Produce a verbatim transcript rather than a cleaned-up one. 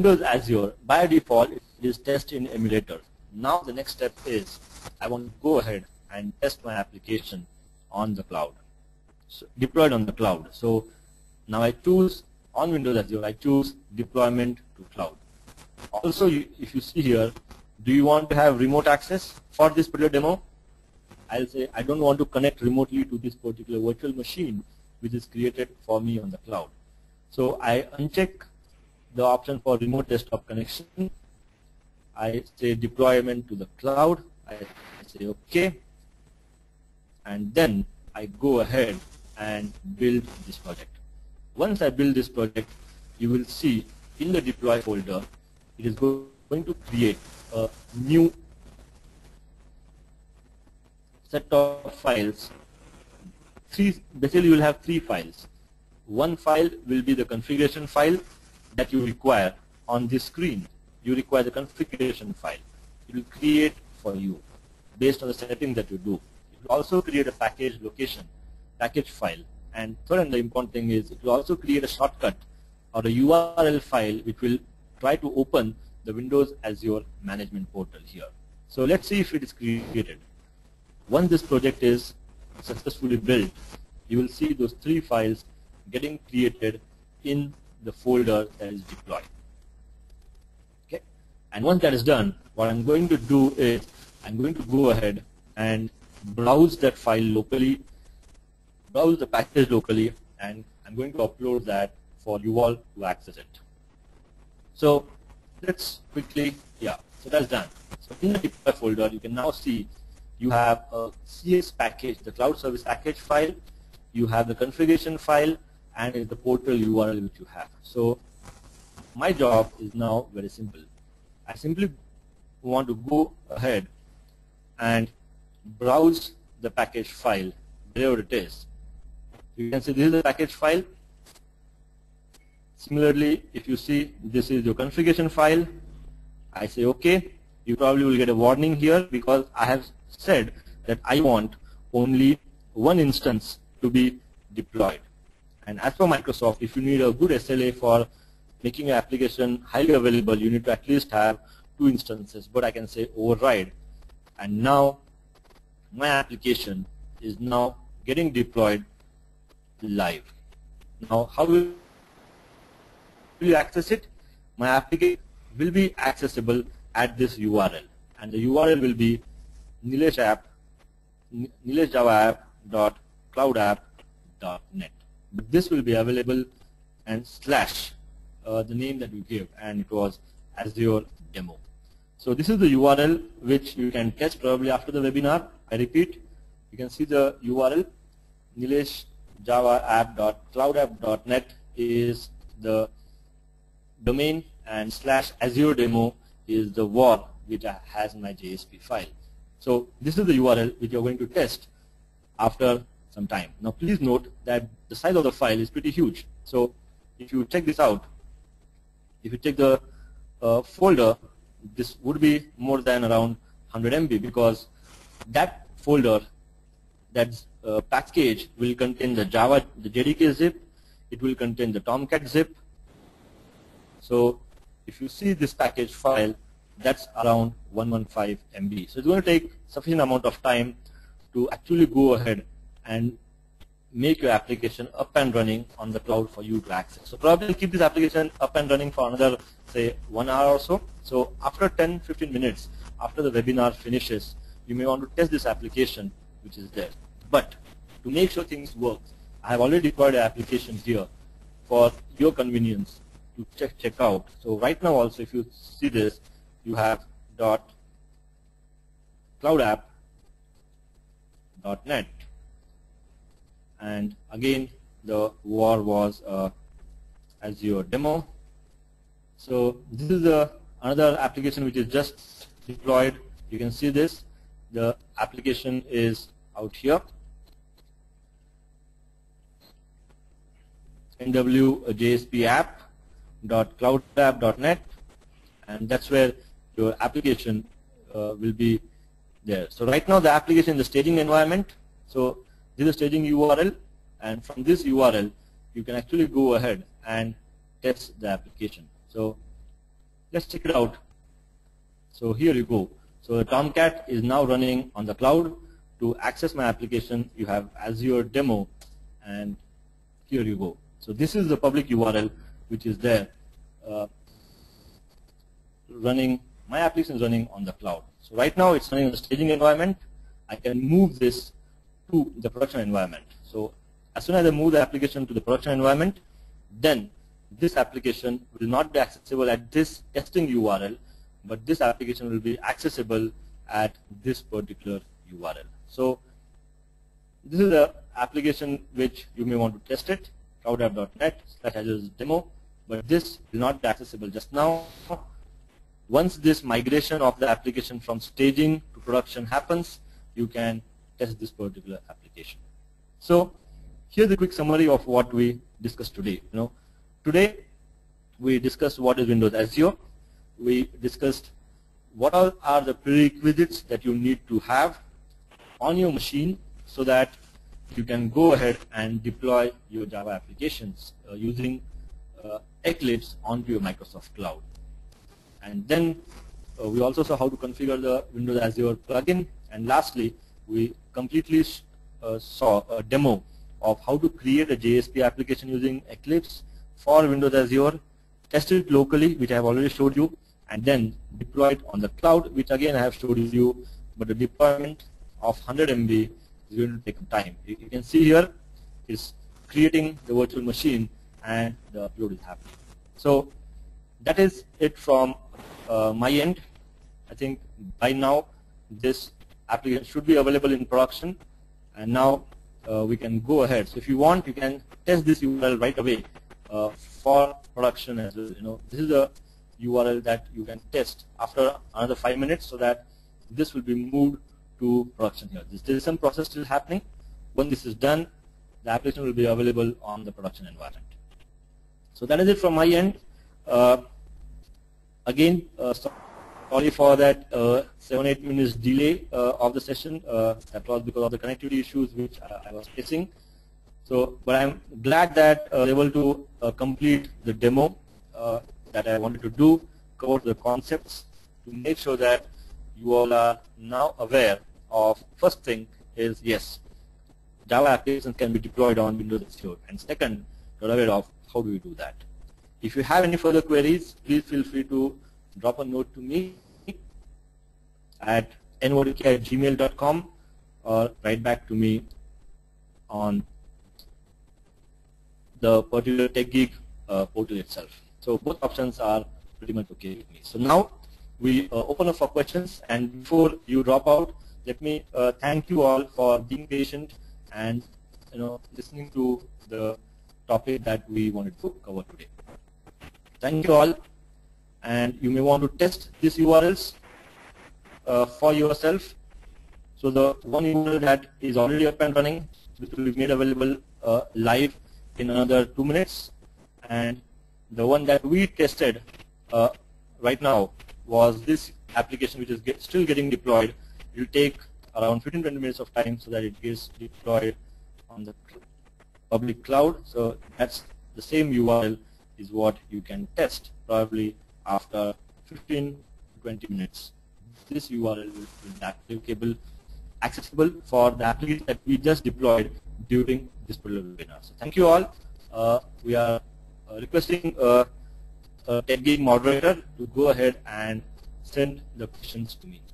Windows Azure, by default, it is test in emulator. Now the next step is I want to go ahead and test my application on the cloud, so deployed on the cloud. So now I choose on Windows Azure, I choose deployment to cloud. Also, you, if you see here, do you want to have remote access for this particular demo? I'll say I don't want to connect remotely to this particular virtual machine which is created for me on the cloud. So I uncheck the option for remote desktop connection. I say deployment to the cloud. I say OK. And then I go ahead and build this project. Once I build this project, you will see in the deploy folder, it is going to create a new set of files. Three, basically, you will have three files. One file will be the configuration file that you require on this screen. You require the configuration file. It will create for you based on the setting that you do. It will also create a package location, package file. And third and the important thing is it will also create a shortcut or a U R L file which will try to open the Windows Azure management portal here. So let's see if it is created. Once this project is successfully built, you will see those three files getting created in the folder that is deployed. Okay? And once that is done, what I'm going to do is I'm going to go ahead and browse that file locally, browse the package locally, and I'm going to upload that for you all to access it. So let's quickly, yeah, so that's done. So in the deploy folder, you can now see you have a C S package, the cloud service package file, you have the configuration file, and it's the portal U R L which you have. So my job is now very simple. I simply want to go ahead and browse the package file wherever it is. You can see this is the package file. Similarly, if you see this is your configuration file, I say OK. You probably will get a warning here because I have said that I want only one instance to be deployed. And as for Microsoft, if you need a good S L A for making your application highly available, you need to at least have two instances. But I can say override. And now my application is now getting deployed live. Now, how will you access it? My application will be accessible at this U R L. And the U R L will be nilesh app nilesh java app dot cloud app dot net. But this will be available and slash uh, the name that we gave, and it was Azure Demo. So this is the U R L which you can test probably after the webinar. I repeat, you can see the U R L. nilesh java app dot cloud app dot net is the domain, and slash Azure Demo is the var which has my J S P file. So this is the U R L which you are going to test after some time. Now please note that the size of the file is pretty huge. So if you check this out, if you check the uh, folder, this would be more than around one hundred megabytes, because that folder, that uh, package will contain the Java, the J D K zip, it will contain the Tomcat zip. So if you see this package file, that's around one hundred fifteen megabytes. So it's going to take sufficient amount of time to actually go ahead and make your application up and running on the cloud for you to access. So probably keep this application up and running for another, say, one hour or so. So after ten to fifteen minutes, after the webinar finishes, you may want to test this application which is there. But to make sure things work, I have already deployed an application here for your convenience to check, check out. So right now also, if you see this, you have .cloud app dot net. And again, the var was uh, Azure Demo. So this is uh, another application which is just deployed. You can see this. The application is out here. N W J S P app dot cloud app dot net, and that's where your application uh, will be there. So right now the application is the staging environment. So this is staging U R L, and from this U R L you can actually go ahead and test the application. So Let's check it out. So here you go. So the Tomcat is now running on the cloud. To access my application, you have Azure demo, and here you go. So this is the public U R L which is there. Uh, running my application is running on the cloud. So right now it's running in the staging environment. I can move this to the production environment. So as soon as I move the application to the production environment, then this application will not be accessible at this testing U R L, but this application will be accessible at this particular U R L. So this is the application which you may want to test it, cloud app dot net slash azure demo, but this will not be accessible just now. Once this migration of the application from staging to production happens, you can test this particular application. So here's a quick summary of what we discussed today. You know, today we discussed what is Windows Azure. We discussed what all are the prerequisites that you need to have on your machine so that you can go ahead and deploy your Java applications uh, using uh, Eclipse onto your Microsoft Cloud. And then uh, we also saw how to configure the Windows Azure plugin. And lastly, we completely uh, saw a demo of how to create a J S P application using Eclipse for Windows Azure, test it locally, which I have already showed you, and then deploy it on the cloud, which again I have showed you. But the deployment of one hundred M B is going to take some time. You can see here is creating the virtual machine and the upload is happening. So that is it from uh, my end. I think by now this application should be available in production, and now uh, we can go ahead. So if you want, you can test this U R L right away uh, for production as well. You know, this is a U R L that you can test after another five minutes, so that this will be moved to production here. There is some process still happening. When this is done, the application will be available on the production environment. So that is it from my end. Uh, again, uh, sorry for that uh, seven eight minutes delay uh, of the session. Uh, that was because of the connectivity issues which I, I was facing. So, but I'm glad that I was able to uh, complete the demo uh, that I wanted to do, cover the concepts to make sure that you all are now aware of. First thing is, yes, Java applications can be deployed on Windows Azure, and second, you're aware of how do you do that. If you have any further queries, please feel free to drop a note to me at n v o d k at gmail dot com or write back to me on the particular TechGig uh, portal itself. So both options are pretty much okay with me. So now we uh, open up for questions, and before you drop out, let me uh, thank you all for being patient and you know listening to the topic that we wanted to cover today. Thank you all, and you may want to test these U R Ls uh, for yourself. So the one U R L that is already up and running, which will be made available uh, live in another two minutes, and the one that we tested uh, right now was this application, which is get, still getting deployed. It will take around fifteen to twenty minutes of time so that it gets deployed on the public cloud. So that's the same U R L is what you can test probably after fifteen to twenty minutes. This U R L will be applicable, accessible for the application that we just deployed during this particular webinar. So thank you all. Uh, we are uh, requesting uh, Uh, TechGig moderator to go ahead and send the questions to me.